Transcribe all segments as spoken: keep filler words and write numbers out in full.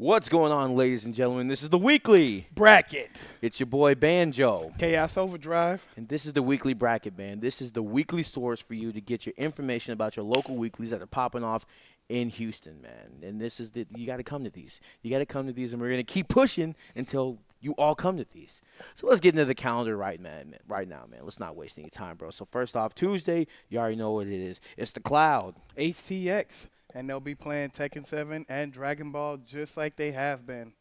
What's going on, ladies and gentlemen? This is the Weekly Bracket. It's your boy Banjo. Chaos Overdrive. And this is the Weekly Bracket, man. This is the weekly source for you to get your information about your local weeklies that are popping off in Houston, man. And this is the, you got to come to these. You got to come to these, and we're going to keep pushing until you all come to these. So let's get into the calendar right, man, right now, man. Let's not waste any time, bro. So first off, Tuesday, you already know what it is. It's the Cloud H T X. And they'll be playing Tekken seven and Dragon Ball just like they have been.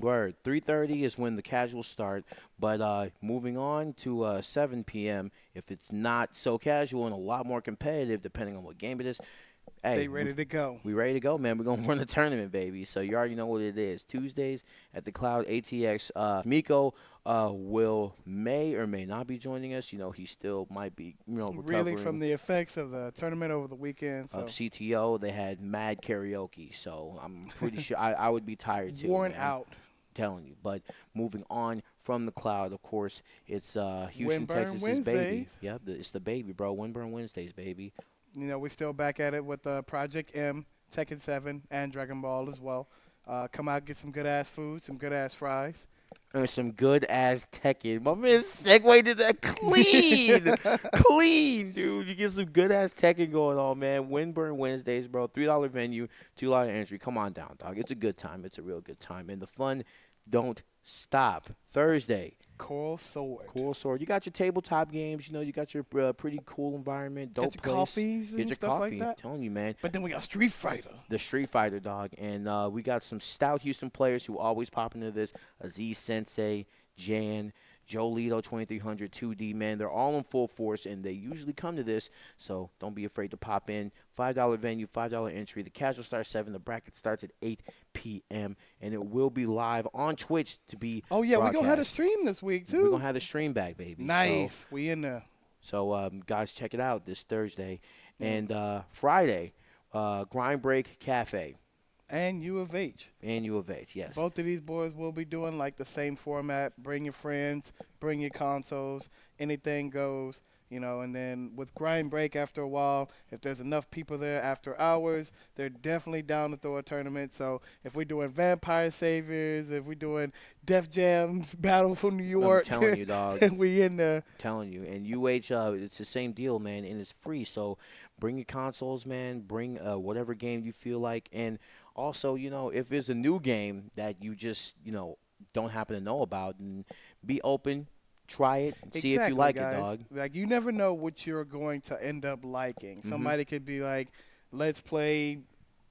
Word. three thirty is when the casuals start. But uh, moving on to uh, seven P M, if it's not so casual and a lot more competitive, depending on what game it is, hey, they ready to go. We ready to go, man. We're going to run the tournament, baby. So you already know what it is. Tuesdays at the Cloud A T X. Uh, Miko uh, will may or may not be joining us. You know, he still might be, you know, recovering. Really from the effects of the tournament over the weekend. So. Of C T O, they had mad karaoke. So I'm pretty sure I, I would be tired, too. Worn man. out. Telling you. But moving on from the Cloud, of course, it's uh, Houston, Winburn Texas's Wednesdays. baby. Yeah, the, it's the baby, bro. Winburn Wednesdays, baby. You know, we're still back at it with uh, Project M, Tekken seven, and Dragon Ball as well. Uh, come out, get some good-ass food, some good-ass fries. And some good-ass Tekken. My man segued to that clean. Clean, dude. You get some good-ass Tekken going on, man. Winburn Wednesdays, bro. three dollar venue, two dollar entry. Come on down, dog. It's a good time. It's a real good time. And the fun don't stop. Thursday. Coral Sword. Coral Sword. You got your tabletop games. You know, you got your uh, pretty cool environment. Dope get your place. Coffees and get your stuff coffee. Like that. I'm telling you, man. But then we got Street Fighter. The Street Fighter, dog. And uh, we got some stout Houston players who always pop into this. Aziz Sensei, Jan, Jolito twenty-three hundred, two D, man. They're all in full force, and they usually come to this. So don't be afraid to pop in. five dollar venue, five dollar entry. The casual starts seven. The bracket starts at eight P M and it will be live on Twitch to be Oh, yeah, broadcast. We're going to have a stream this week, too. We're going to have the stream back, baby. Nice. So, we in there. So, um, guys, check it out this Thursday. Mm. And uh, Friday, uh, Grind Break Cafe. And U of H. And U of H, yes. Both of these boys will be doing, like, the same format. Bring your friends. Bring your consoles. Anything goes. You know, and then with Grind Break after a while, if there's enough people there after hours, they're definitely down to throw a tournament. So if we're doing Vampire Saviors, if we're doing Def Jam's Battle for New York. I'm telling you, dog. We in there. I'm telling you. And U H, uh, it's the same deal, man, and it's free. So bring your consoles, man. Bring uh, whatever game you feel like. And also, you know, if it's a new game that you just, you know, don't happen to know about, and be open. Try it and exactly, see if you like guys. it, dog. Like, you never know what you're going to end up liking. Mm-hmm. Somebody could be like, let's play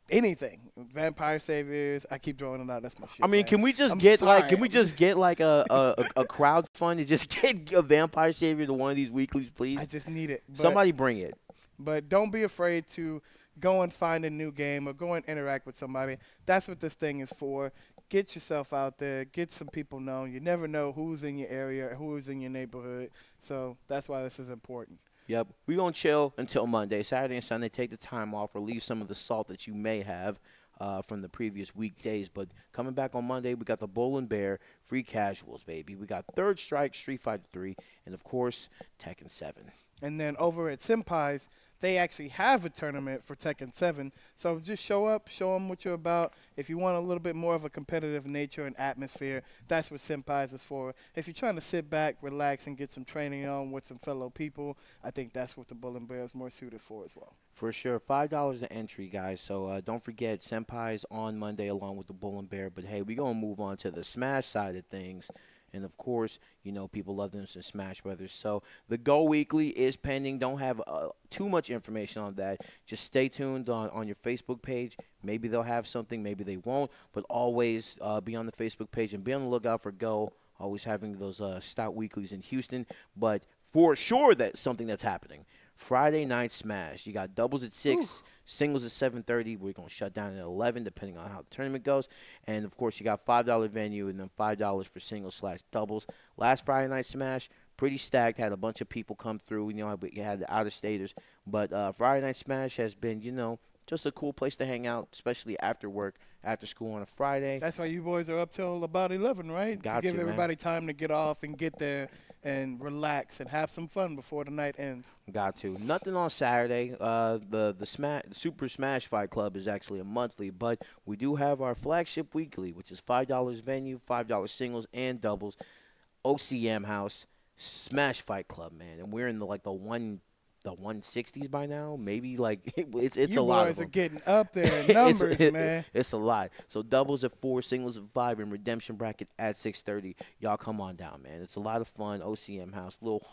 anything. Vampire Saviors. I keep throwing it out. That's my shit. I mean, man. can we just I'm get sorry. like can we just get like a a, a crowdfund and just get a Vampire Savior to one of these weeklies, please? I just need it. But, somebody bring it. But don't be afraid to go and find a new game or go and interact with somebody. That's what this thing is for. Get yourself out there. Get some people known. You never know who's in your area, who's in your neighborhood. So that's why this is important. Yep. We're going to chill until Monday. Saturday and Sunday, take the time off. Relieve some of the salt that you may have uh, from the previous weekdays. But coming back on Monday, we got the Bowling Bear, free casuals, baby. We got Third Strike, Street Fighter three, and, of course, Tekken seven. And then over at Senpai's, they actually have a tournament for Tekken seven. So just show up, show them what you're about. If you want a little bit more of a competitive nature and atmosphere, that's what Senpai's is for. If you're trying to sit back, relax, and get some training on with some fellow people, I think that's what the Bowling Bear is more suited for as well. For sure. five dollars an entry, guys. So uh, don't forget, Senpai's on Monday along with the Bowling Bear. But, hey, we're going to move on to the Smash side of things. And, of course, you know, people love them some Smash Brothers. So the Go Weekly is pending. Don't have uh, too much information on that. Just stay tuned on, on your Facebook page. Maybe they'll have something. Maybe they won't. But always uh, be on the Facebook page and be on the lookout for Go. Always having those uh, stout weeklies in Houston. But for sure that's something that's happening. Friday Night Smash. You got doubles at six, Ooh. singles at seven thirty. We're going to shut down at eleven, depending on how the tournament goes. And, of course, you got five dollar venue and then five dollars for singles slash doubles. Last Friday Night Smash, pretty stacked. Had a bunch of people come through. You know, you had the out-of-staters. But uh, Friday Night Smash has been, you know, just a cool place to hang out, especially after work. after school on a Friday. That's why you boys are up till about eleven, right? Got to give you, everybody man. time to get off and get there and relax and have some fun before the night ends. Got to. Nothing on Saturday. Uh, the the Smash, Super Smash Fight Club is actually a monthly, but we do have our flagship weekly, which is five dollars venue, five dollars singles and doubles, O C M House, Smash Fight Club, man. And we're in the, like the one. The one sixties by now, maybe like it's it's you a lot. You boys are getting up there in numbers, it's, it, man. It's a lot. So doubles at four, singles at five, and redemption bracket at six thirty. Y'all come on down, man. It's a lot of fun. O C M House, little,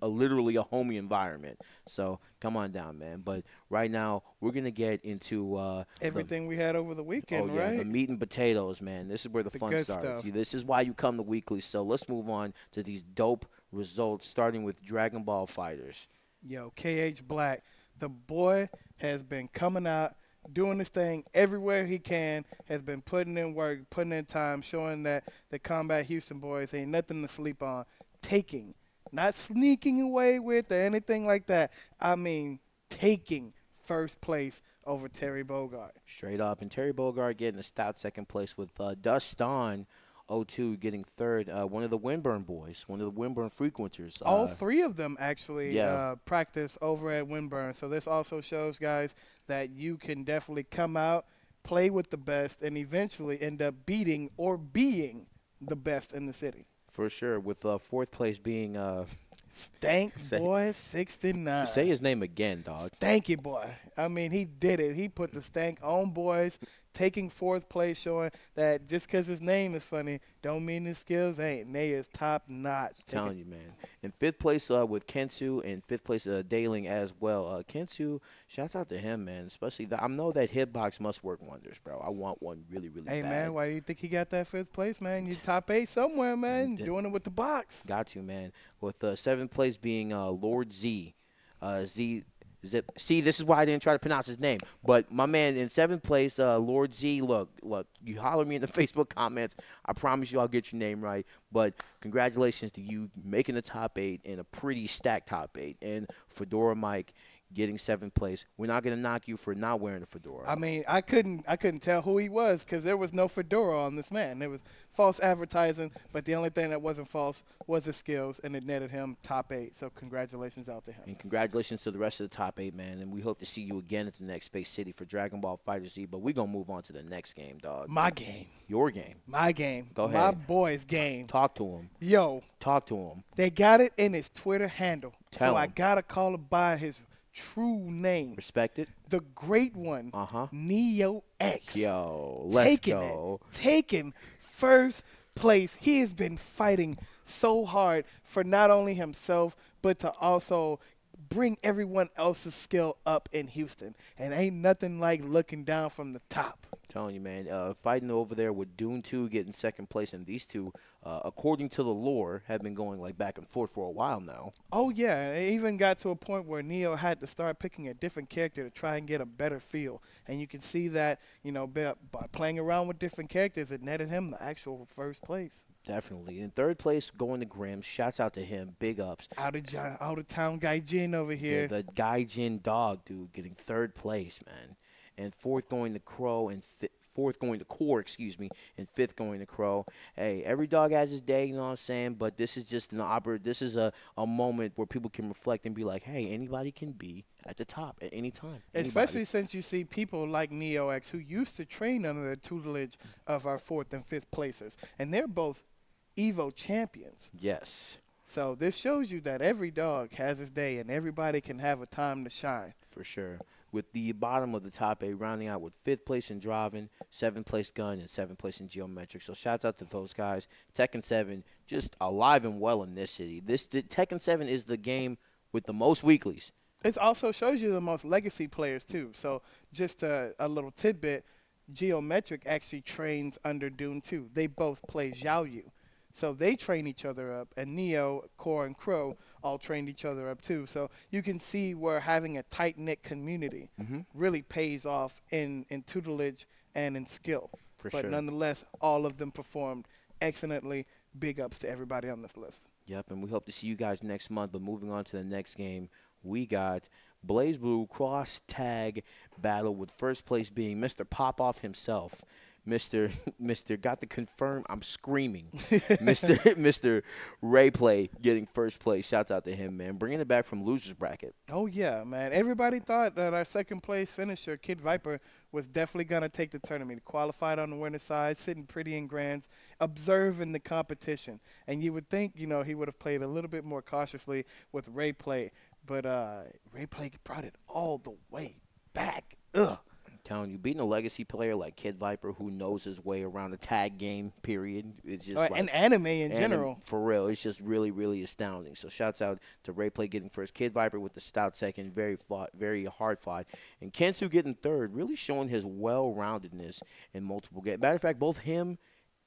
uh, literally a homey environment. So come on down, man. But right now we're gonna get into uh, everything the, we had over the weekend, oh, yeah, right? The meat and potatoes, man. This is where the, the fun starts. See, this is why you come to weekly. So let's move on to these dope results, starting with Dragon Ball FighterZ. Yo, K H Black, the boy has been coming out, doing his thing everywhere he can, has been putting in work, putting in time, showing that the Combat Houston boys ain't nothing to sleep on. Taking, not sneaking away with or anything like that. I mean, taking first place over Terry Bogard. Straight up. And Terry Bogard getting a stout second place with uh, Duston. oh two getting third, uh, one of the Winburn boys, one of the Winburn frequenters. Uh, All three of them actually yeah. uh, practice over at Winburn. So this also shows, guys, that you can definitely come out, play with the best, and eventually end up beating or being the best in the city. For sure, with uh, fourth place being uh, Stank say, Boy sixty-nine. Say his name again, dog. Stanky Boy. I mean, he did it. He put the stank on boys, taking fourth place, showing that just because his name is funny don't mean his skills ain't. Nay is top notch. Telling you, man. In fifth place uh, with Kensu, and fifth place uh, Daling as well. Uh, Kensu, shouts out to him, man. Especially, the, I know that hitbox must work wonders, bro. I want one really, really hey, bad. Hey, man, why do you think he got that fifth place, man? You're top eight somewhere, man. You're doing it with the box. Got you, man. With uh, seventh place being uh, Lord Z. Uh, Z. Zip. See, this is why I didn't try to pronounce his name. But my man in seventh place, uh, Lord Z, look, look, you holler me in the Facebook comments. I promise you I'll get your name right. But congratulations to you making the top eight and a pretty stacked top eight. And Fedora Mike getting seventh place. We're not going to knock you for not wearing a fedora. I mean, I couldn't I couldn't tell who he was because there was no fedora on this man. There was false advertising, but the only thing that wasn't false was his skills, and it netted him top eight. So congratulations out to him. And congratulations to the rest of the top eight, man. And we hope to see you again at the next Space City for Dragon Ball FighterZ. But we're going to move on to the next game, dog. My game. Your game. My game. Go ahead. My boy's game. Talk to him. Yo. Talk to him. They got it in his Twitter handle. Tell So him. I got to call him by his true name. Respected. The great one. Uh-huh. Neo X. Yo, let's taking go. It, taking first place. He has been fighting so hard for not only himself, but to also bring everyone else's skill up in Houston. And ain't nothing like looking down from the top. I'm telling you, man. Uh, fighting over there with Dune two getting second place, and these two, uh, according to the lore, have been going like back and forth for a while now. Oh, yeah. It even got to a point where Neo had to start picking a different character to try and get a better feel. And you can see that, you know, by playing around with different characters, it netted him the actual first place. Definitely. In third place, going to Grimm's. Shouts out to him. Big ups. Out of, out of town Gaijin over here. The, the Gaijin dog, dude, getting third place, man. And fourth going to Crow, and fourth going to Core, excuse me, and fifth going to Crow. Hey, every dog has his day, you know what I'm saying? But this is just an opera. This is a, a moment where people can reflect and be like, hey, anybody can be at the top at any time. Anybody. Especially since you see people like Neo X who used to train under the tutelage of our fourth and fifth placers. And they're both Evo champions. Yes. So this shows you that every dog has his day and everybody can have a time to shine. For sure. With the bottom of the top eight rounding out with fifth place in Draven, seventh place Gun, and seventh place in Geometric. So shouts out to those guys. Tekken seven just alive and well in this city. This the, Tekken seven is the game with the most weeklies. It also shows you the most legacy players too. So just a, a little tidbit, Geometric actually trains under Dune two. They both play Xiao Yu. So they train each other up, and Neo, Core, and Crow all trained each other up too. So you can see where having a tight-knit community mm-hmm. really pays off in, in tutelage and in skill. For but sure. Nonetheless, all of them performed excellently. Big ups to everybody on this list. Yep, and we hope to see you guys next month. But moving on to the next game, we got BlazBlue Cross Tag Battle with first place being Mister Popoff himself. Mister Mister got the confirm. I'm screaming. Mister Mister Rayplay getting first place. Shouts out to him, man. Bringing it back from losers bracket. Oh yeah, man. Everybody thought that our second place finisher, Kid Viper, was definitely gonna take the tournament. Qualified on the winner's side, sitting pretty in grands, observing the competition. And you would think, you know, he would have played a little bit more cautiously with Rayplay, but uh, Rayplay brought it all the way back. Ugh. Telling you, beating a legacy player like Kid Viper, who knows his way around the tag game, period, it's just right, like, and anime in anim general. For real, it's just really, really astounding. So shouts out to Rayplay getting first, Kid Viper with the stout second, very fought, very hard fought, and Kensu getting third, really showing his well-roundedness in multiple games. Matter of fact, both him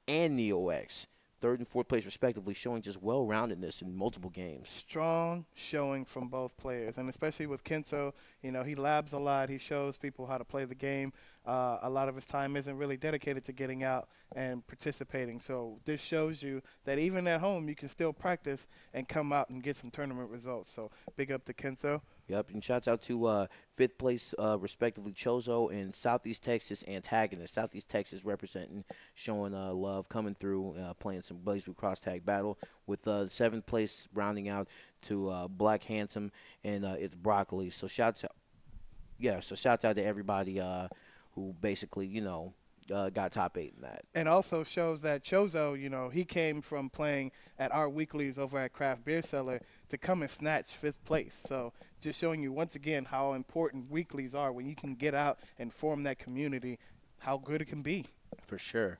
and Neo X, third and fourth place respectively, showing just well-roundedness in multiple games. Strong showing from both players, and especially with Kensu, you know, he labs a lot. He shows people how to play the game. Uh, a lot of his time isn't really dedicated to getting out and participating. So this shows you that even at home, you can still practice and come out and get some tournament results. So big up to Kensu. Yep, and shouts out to uh, fifth place, uh, respectively, Chozo and Southeast Texas antagonists. Southeast Texas representing, showing uh, love, coming through, uh, playing some BlazBlue Cross Tag Battle, with uh, seventh place rounding out to uh, Black Handsome and uh, it's Broccoli. So shouts out, yeah. So shouts out to everybody uh, who basically, you know, Uh, got top eight in that. And also shows that Chozo, you know, he came from playing at our weeklies over at Craft Beer Cellar to come and snatch fifth place. So just showing you once again how important weeklies are when you can get out and form that community, how good it can be. For sure.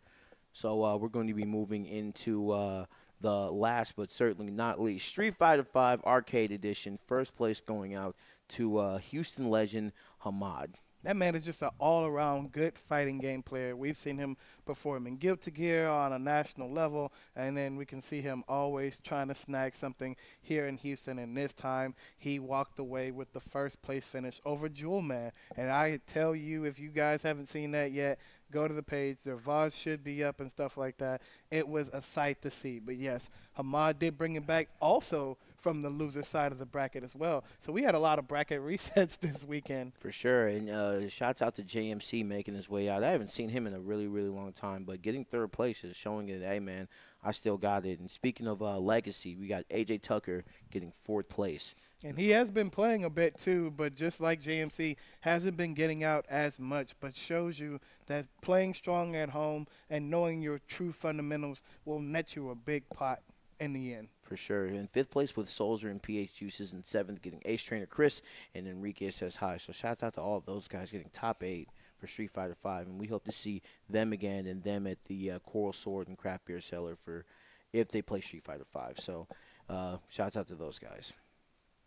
So uh, we're going to be moving into uh, the last but certainly not least, Street Fighter five Arcade Edition. First place going out to uh, Houston legend Hamad. That man is just an all-around good fighting game player. We've seen him perform in Guilty Gear on a national level, and then we can see him always trying to snag something here in Houston, and this time he walked away with the first-place finish over Jewel Man. And I tell you, if you guys haven't seen that yet, go to the page. Their V O Ds should be up and stuff like that. It was a sight to see. But, yes, Hamad did bring him back also from the loser side of the bracket as well. So we had a lot of bracket resets this weekend. For sure. And uh, shouts out to J M C making his way out. I haven't seen him in a really, really long time. But getting third place is showing it, hey, man, I still got it. And speaking of uh, legacy, we got A J Tucker getting fourth place. And he has been playing a bit too, but just like J M C, hasn't been getting out as much, but shows you that playing strong at home and knowing your true fundamentals will net you a big pot in the end. For sure. In fifth place with Soldier and P H Juices, and seventh getting Ace Trainer Chris, and Enrique Says Hi. So shouts out to all of those guys getting top eight for Street Fighter five, and we hope to see them again, and them at the uh, Coral Sword and Craft Beer Cellar for if they play Street Fighter five. So uh, shouts out to those guys.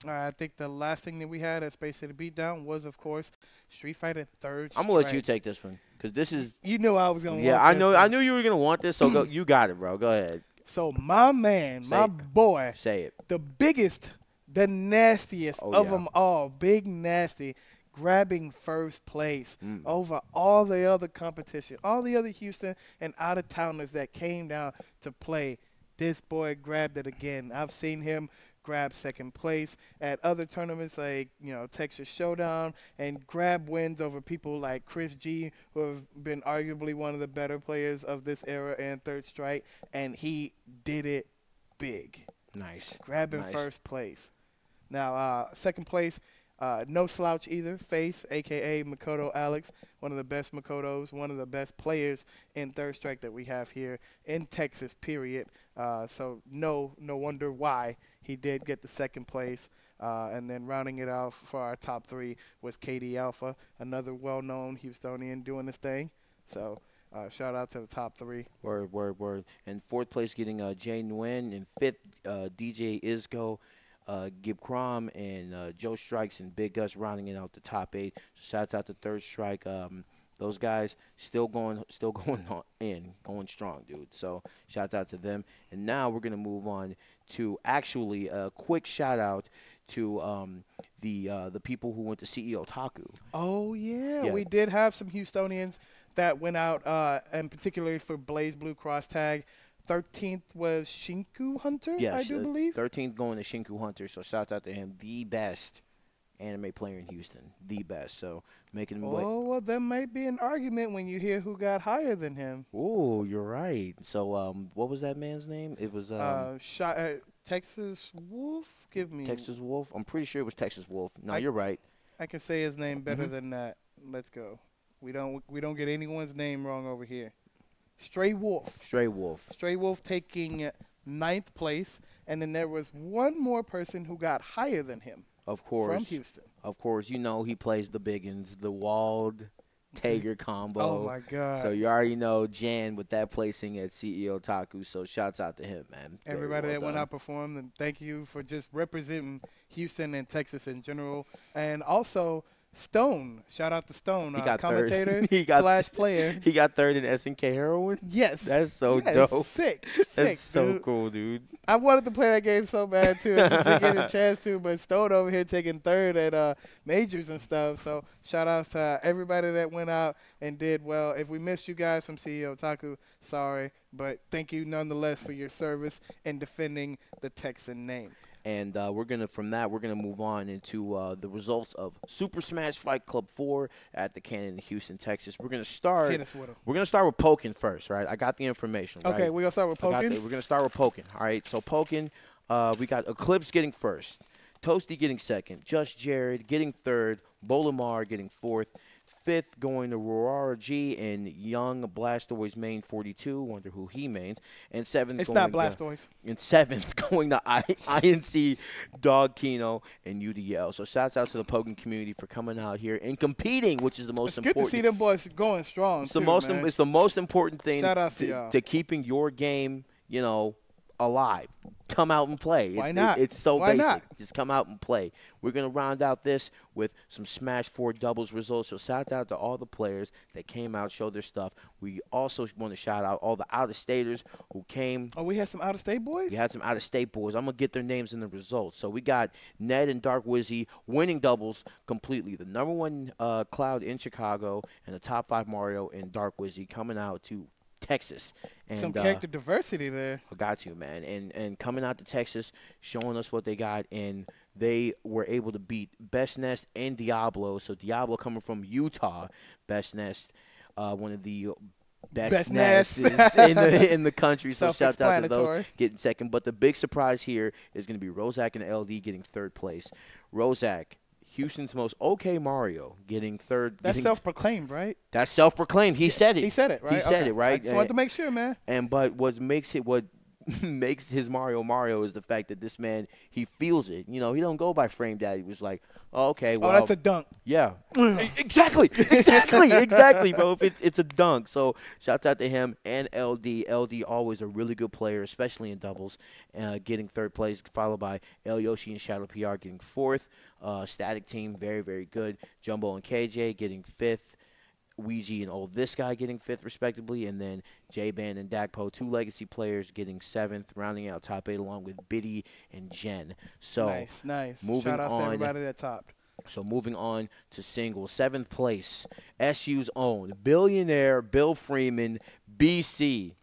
All right, I think the last thing that we had at Space City Beatdown was, of course, Street Fighter Third Strike. I'm gonna let you take this one because this is you knew I was gonna. Yeah, want I know. This I knew you were gonna want this, so go, you got it, bro. Go ahead. So my man, say my it. boy, say it. The biggest, the nastiest oh, of yeah. them all, Big Nasty, grabbing first place mm. over all the other competition, all the other Houston and out of towners that came down to play. This boy grabbed it again. I've seen him grab second place at other tournaments like, you know, Texas Showdown, and grab wins over people like Chris G, who have been arguably one of the better players of this era and Third Strike, and he did it big. Nice. Grabbing nice. first place. Now, uh, second place, uh, no slouch either, Face, a k a. Makoto Alex, one of the best Makotos, one of the best players in Third Strike that we have here in Texas, period. Uh, so no, no wonder why he did get the second place, uh, and then rounding it out for our top three was K D Alpha, another well-known Houstonian doing this thing. So uh, shout out to the top three. Word, word, word. And fourth place getting uh, Jay Nguyen, and fifth uh, D J Isco, uh, Gib Crom, and uh, Joe Strikes, and Big Gus rounding it out the top eight. So shout out to Third Strike. Um, Those guys still going, still going on in, going strong, dude. So shouts out to them. And now we're gonna move on to actually a quick shout out to um, the uh, the people who went to C E O Taku. Oh yeah, yeah. We did have some Houstonians that went out, uh, and particularly for BlazBlue Cross Tag. thirteenth was Shinku Hunter, yes, I do uh, believe. thirteenth going to Shinku Hunter. So shout out to him, the best anime player in Houston, the best. So making him oh, wait. Oh, well, there might be an argument when you hear who got higher than him. Oh, you're right. So um, what was that man's name? It was um, uh, Sh uh, Texas Wolf. Give me Texas Wolf. I'm pretty sure it was Texas Wolf. No, I, you're right. I can say his name better mm-hmm. than that. Let's go. We don't we don't get anyone's name wrong over here. Stray Wolf. Stray Wolf. Stray Wolf taking ninth place, and then there was one more person who got higher than him. Of course. From Houston. Of course, you know he plays the biggins, the Walled Tager combo. Oh my God! So you already know Jan with that placing at C E O Taku. So shouts out to him, man. Very Everybody well that done. went out performed, and thank you for just representing Houston and Texas in general, and also. Stone, shout out to Stone, he uh, got commentator he got slash player. He got third in S N K Heroin. Yes, that's so yes. dope. Sick, sick that's dude. so cool, dude. I wanted to play that game so bad too. I just didn't get a chance to, but Stone over here taking third at uh, majors and stuff. So shout outs to uh, everybody that went out and did well. If we missed you guys from C E O Taku, sorry, but thank you nonetheless for your service in defending the Texan name. And uh, we're gonna from that we're gonna move on into uh, the results of Super Smash Fight Club four at the Cannon in Houston, Texas. We're gonna start. Hit us with we're gonna start with Pokken first, right? I got the information. Okay, right? we're gonna start with Pokken. We're gonna start with Pokken. All right, so Pokken, uh, we got Eclipse getting first, Toasty getting second, Just Jared getting third, Bolamar getting fourth, fifth going to Rorara G and Young Blastoise main forty-two. Wonder who he mains. And seventh it's going not Blastoise. To, and seventh going to I, INC Dog Kino and U D L. So shouts out to the Pokken community for coming out here and competing, which is the most it's important. It's good to see them boys going strong. It's, too, the, most man. it's the most important thing to, to, to keeping your game, you know, alive. Come out and play. Why it's, not? It, it's so Why basic. Not? Just come out and play. We're going to round out this with some Smash four doubles results. So shout out to all the players that came out, showed their stuff. We also want to shout out all the out-of-staters who came. Oh, we had some out-of-state boys? We had some out-of-state boys. I'm going to get their names and the results. So we got Ned and Dark Wizzy winning doubles completely. The number one uh, Cloud in Chicago and the top five Mario and Dark Wizzy coming out to Texas. And, Some character uh, diversity there. Got you, man. And and coming out to Texas, showing us what they got, and they were able to beat Best Nest and Diablo. So Diablo coming from Utah, Best Nest, uh, one of the best, best Nests in the in the country. So shout out to those getting second. But the big surprise here is going to be Rozak and L D getting third place. Rozak, Houston's most okay Mario, getting third. That's self-proclaimed, right? That's self-proclaimed. He yeah. said it. He said it, right? He said okay. it, right? I just wanted to make sure, man. And but what makes it what makes his Mario Mario is the fact that this man, he feels it. You know, he don't go by Frame Daddy. He was like, oh, okay, well. Oh, that's a dunk. Yeah. exactly. Exactly. exactly, bro. If it's, it's a dunk. So shout out to him and L D. L D always a really good player, especially in doubles, uh, getting third place, followed by El Yoshi and Shadow P R getting fourth. Uh, Static Team, very, very good. Jumbo and K J getting fifth. Ouija and Old This Guy getting fifth, respectively. And then J-Ban and Dakpo, two legacy players, getting seventh, rounding out top eight along with Biddy and Jen. So nice, nice. Moving Shout out on, to everybody that topped. So moving on to singles. Seventh place, S U's own billionaire Bill Freeman, B C.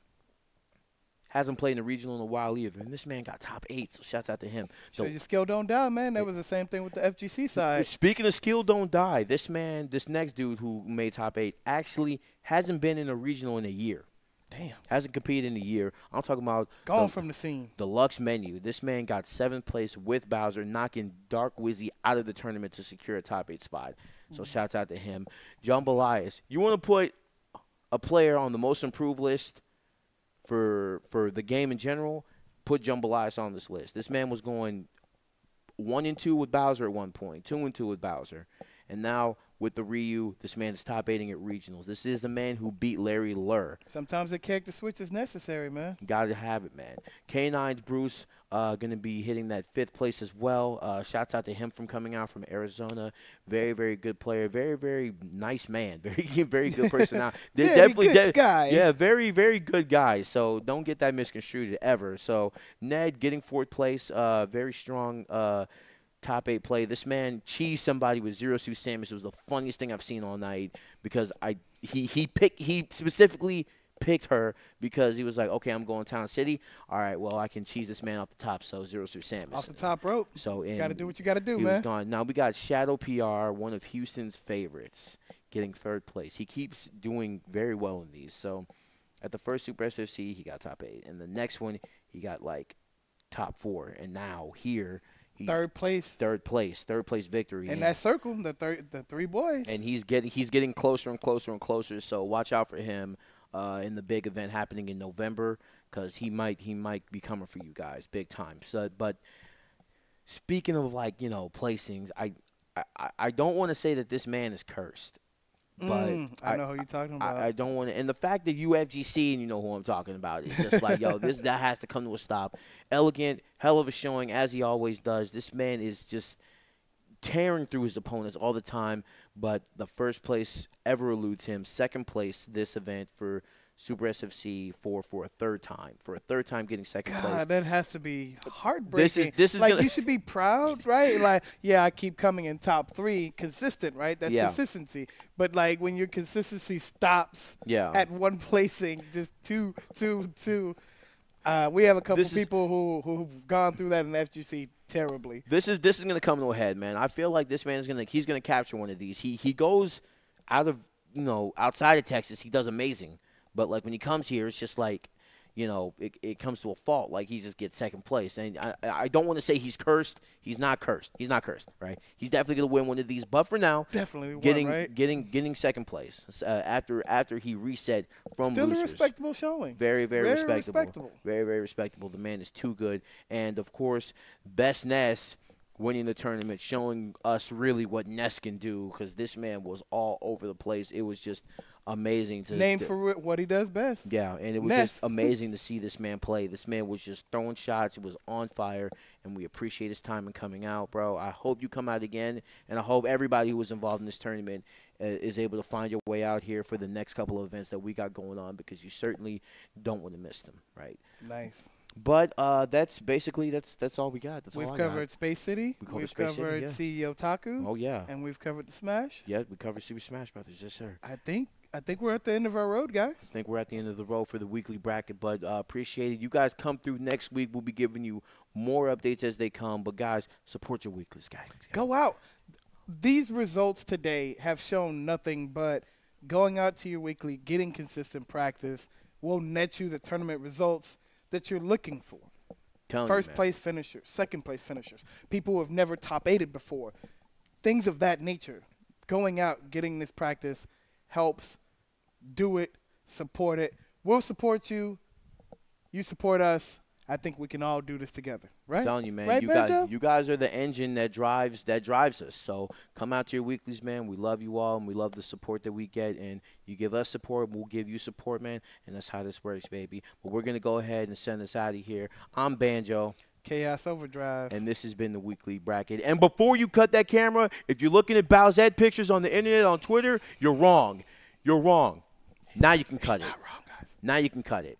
Hasn't played in the regional in a while either. And this man got top eight, so shouts out to him. So the, your skill don't die, man. That it, was the same thing with the F G C side. Speaking of skill don't die, this man, this next dude who made top eight, actually hasn't been in a regional in a year. Damn. Hasn't competed in a year. I'm talking about Gone the, from the scene. Deluxe menu. This man got seventh place with Bowser, knocking Dark Wizzy out of the tournament to secure a top eight spot. So mm-hmm. shouts out to him. Jumbalias, you want to put a player on the most improved list for for the game in general, put Jumbalias on this list. This man was going one and two with Bowser at one point, two and two with Bowser. And now with the Ryu, this man is top eighting at regionals. This is a man who beat Larry Lur. Sometimes a character switch is necessary, man. Got to have it, man. K nine's Bruce uh, going to be hitting that fifth place as well. Uh, shouts out to him from coming out from Arizona. Very, very good player. Very, very nice man. Very, very good personality. very definitely good de guy. Yeah, very, very good guy. So don't get that misconstrued ever. So Ned getting fourth place. Uh, very strong. Uh, Top eight play. This man cheesed somebody with zero suit sandwich. It was the funniest thing I've seen all night because I he he picked he specifically picked her because he was like, okay, I'm going Town City. All right, well, I can cheese this man off the top. So zero through Samus. Off the top rope. So you got to do what you got to do, man. Gone. Now we got Shadow P R, one of Houston's favorites, getting third place. He keeps doing very well in these. So at the first Super S F C, he got top eight. And the next one, he got like top four. And now here. He, third place. Third place. Third place victory. And that circle, the third, the three boys. And he's getting he's getting closer and closer and closer. So watch out for him uh, in the big event happening in November, because he might he might be coming for you guys big time. So, but speaking of like you know placings, I I, I don't want to say that this man is cursed, but mm, I know I, who you're talking about. I, I don't want to. And the fact that U F G C and you know who I'm talking about is just like yo, this that has to come to a stop. Elegant. Hell of a showing, as he always does. This man is just tearing through his opponents all the time, but the first place ever eludes him. Second place this event for Super S F C for for a third time. For a third time getting second God, place. God, that has to be heartbreaking. This is, this is like, you should be proud, right? Like, yeah, I keep coming in top three. Consistent, right? That's yeah. consistency. But, like, when your consistency stops yeah. at one placing, just two, two, two. Uh, we have a couple people who who've gone through that in F G C terribly. This is this is gonna come to a head, man. I feel like this man is gonna he's gonna capture one of these. He he goes out of you know outside of Texas, he does amazing, but like when he comes here, it's just like you know it it comes to a fault. Like he just gets second place, and I I don't want to say he's cursed. He's not cursed. He's not cursed, right? He's definitely gonna win one of these. But for now, definitely getting won, right? getting getting second place uh, after after he reset from still boosters. A respectable showing. Very very, very respectable. respectable. Very very respectable. The man is too good, and of course, Best Ness winning the tournament, showing us really what Ness can do, because this man was all over the place. It was just amazing to name to, for what he does best. Yeah, and it was Ness. Just amazing to see this man play. This man was just throwing shots. It was on fire, and we appreciate his time and coming out, bro. I hope you come out again, and I hope everybody who was involved in this tournament uh, is able to find your way out here for the next couple of events that we got going on, because you certainly don't want to miss them, right? Nice. But uh, that's basically that's that's all we got. That's we've all I covered got. Space City. We covered we've Space covered City, yeah. C E O Taku. Oh yeah. And we've covered the Smash. Yeah, we covered Super Smash Brothers. Yes, sir. I think. I think we're at the end of our road, guys. I think we're at the end of the road for the weekly bracket, but uh, appreciate it. You guys come through next week. We'll be giving you more updates as they come. But, guys, support your weeklies, guys. Go out. These results today have shown nothing but going out to your weekly, getting consistent practice will net you the tournament results that you're looking for. Telling First you, place finishers, second place finishers, people who have never top eighted before, things of that nature. Going out, getting this practice helps. Do it. Support it. We'll support you. You support us. I think we can all do this together, right? I'm telling you, man. Right, you, guys, you guys are the engine that drives that drives us. So come out to your weeklies, man. We love you all, and we love the support that we get. And you give us support, we'll give you support, man. And that's how this works, baby. But we're going to go ahead and send us out of here. I'm Banjo. Chaos Overdrive. And this has been the Weekly Bracket. And before you cut that camera, if you're looking at Bowsette pictures on the internet, on Twitter, you're wrong. You're wrong. Now you can cut it. Now you can cut it.